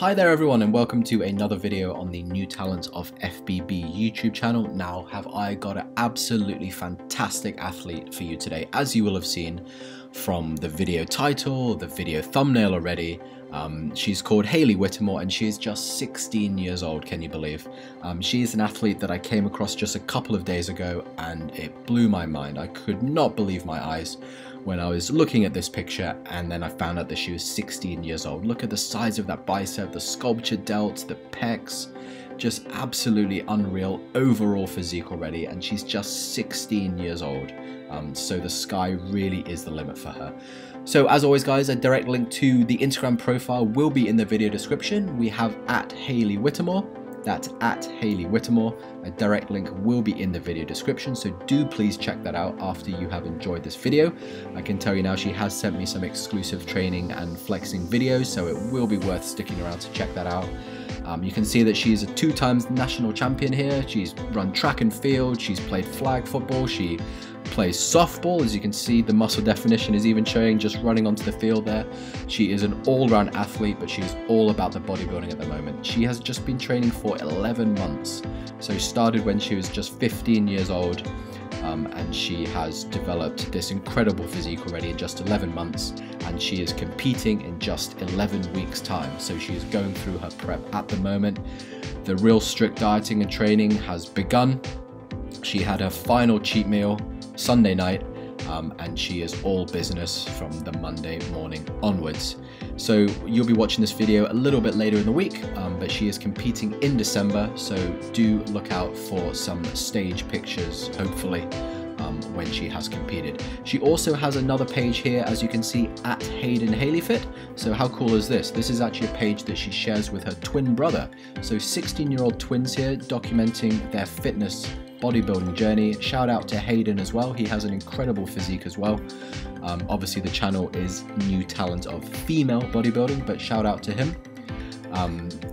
Hi there everyone, and welcome to another video on the New Talents of FBB YouTube channel. Now, have I got an absolutely fantastic athlete for you today. As you will have seen from the video title, the video thumbnail already, she's called Haylee Whittemore and she is just 16 years old, can you believe? She is an athlete that I came across just a couple of days ago and it blew my mind. I could not believe my eyes when I was looking at this picture, and then I found out that she was 16 years old. Look at the size of that bicep, the sculptured delts, the pecs, just absolutely unreal overall physique already, and she's just 16 years old. So the sky really is the limit for her. So as always guys, a direct link to the Instagram profile will be in the video description. We have at Haylee Whittemore, that's at Haylee Whittemore. A direct link will be in the video description, so do please check that out after you have enjoyed this video. I can tell you now, she has sent me some exclusive training and flexing videos, so it will be worth sticking around to check that out. You can see that she's a 2-time national champion here. She's run track and field, she's played flag football, she plays softball. As you can see, the muscle definition is even showing just running onto the field there. She is an all-round athlete, but she's all about the bodybuilding at the moment. She has just been training for 11 months. So she started when she was just 15 years old, and she has developed this incredible physique already in just 11 months, and she is competing in just 11 weeks time. So she is going through her prep at the moment. The real strict dieting and training has begun. She had her final cheat meal Sunday night, and she is all business from the Monday morning onwards. So you'll be watching this video a little bit later in the week, but she is competing in December, so do look out for some stage pictures, hopefully, when she has competed. She also has another page here, as you can see, at Hayden Haley Fit. So how cool is this? This is actually a page that she shares with her twin brother. So 16-year-old twins here documenting their fitness bodybuilding journey. Shout out to Hayden as well, he has an incredible physique as well. Obviously the channel is New Talent of Female Bodybuilding, but shout out to him.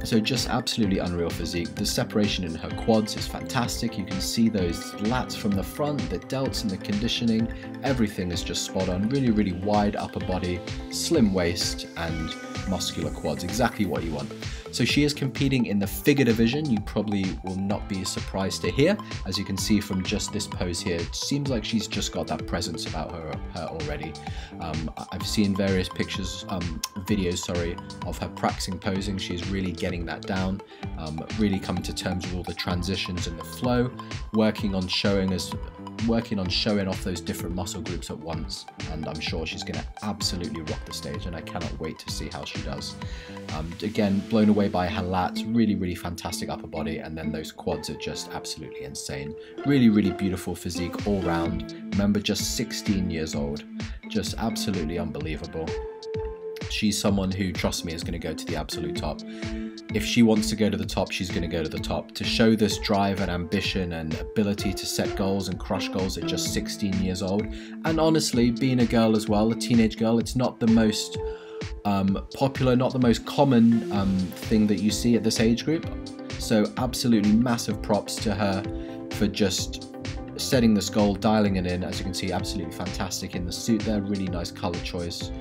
So just absolutely unreal physique. The separation in her quads is fantastic. You can see those lats from the front, the delts and the conditioning, everything is just spot on. Really, really wide upper body, slim waist and muscular quads, exactly what you want. So she is competing in the figure division. You probably will not be surprised to hear, as you can see from just this pose here, it seems like she's just got that presence about her already. I've seen various pictures, videos, sorry, of her practicing posing. She's really getting that down, really coming to terms with all the transitions and the flow, working on showing off those different muscle groups at once, and I'm sure she's going to absolutely rock the stage, and I cannot wait to see how she does. Again, blown away by her lats, really, really fantastic upper body, and then those quads are just absolutely insane. Really, really beautiful physique all round. Remember, just 16 years old, just absolutely unbelievable. She's someone who, trust me, is going to go to the absolute top. If she wants to go to the top, she's going to go to the top. To show this drive and ambition and ability to set goals and crush goals at just 16 years old. And honestly, being a girl as well, a teenage girl, it's not the most popular, not the most common thing that you see at this age group. So absolutely massive props to her for just setting this goal, dialing it in. As you can see, absolutely fantastic in the suit there, really nice color choice.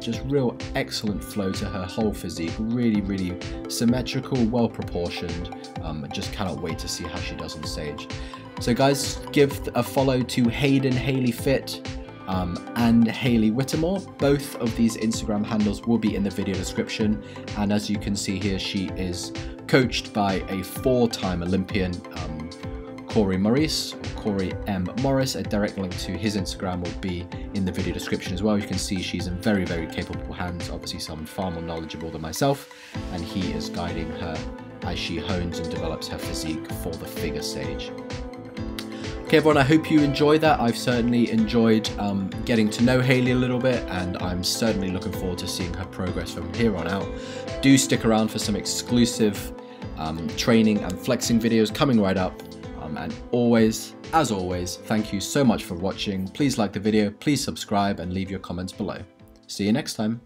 Just real excellent flow to her whole physique, really, really symmetrical, well proportioned. Just cannot wait to see how she does on stage. So guys, give a follow to Hayden Haley Fit and Haylee Whittemore. Both of these Instagram handles will be in the video description, and as you can see here, she is coached by a 4-time Olympian, Corey Maurice, Corey M. Morris. A direct link to his Instagram will be in the video description as well. You can see she's in very, very capable hands, obviously someone far more knowledgeable than myself, and he is guiding her as she hones and develops her physique for the figure stage. Okay everyone, I hope you enjoy that. I've certainly enjoyed getting to know Haylee a little bit, and I'm certainly looking forward to seeing her progress from here on out. Do stick around for some exclusive training and flexing videos coming right up. And always, as always, thank you so much for watching. Please like the video, please subscribe, and leave your comments below. See you next time.